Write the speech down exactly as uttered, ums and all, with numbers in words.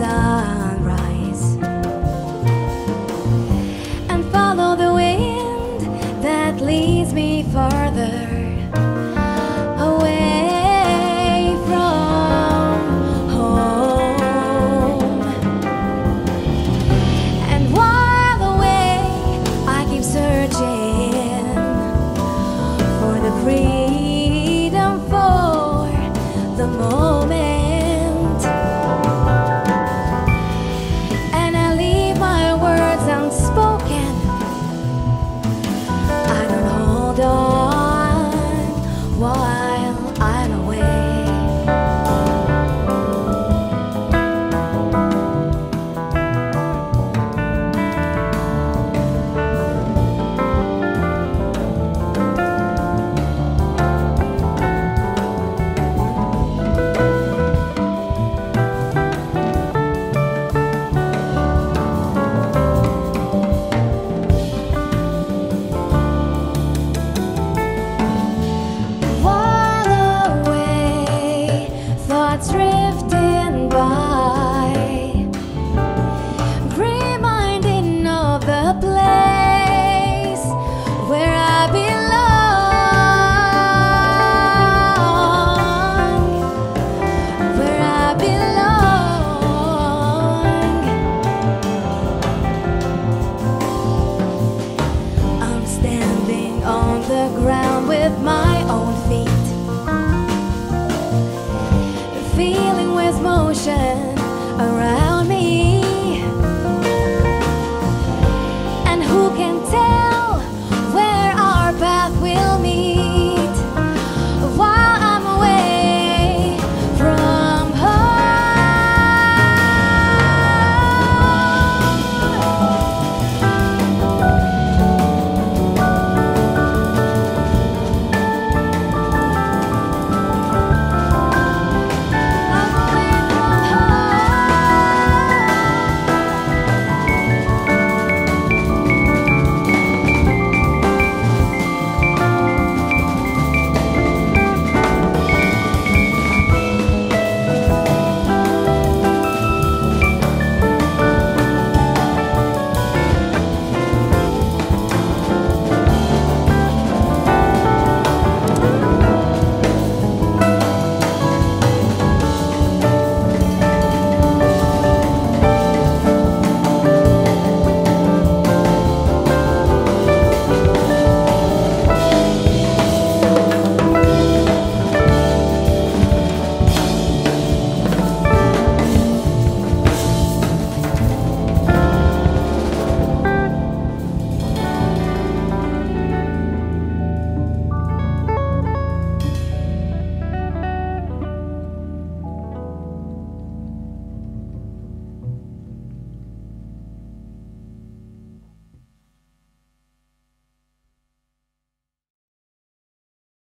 sunrise, and follow the wind that leads me further away from home. And while away I keep searching for the freedom, for the moment. While I'm away,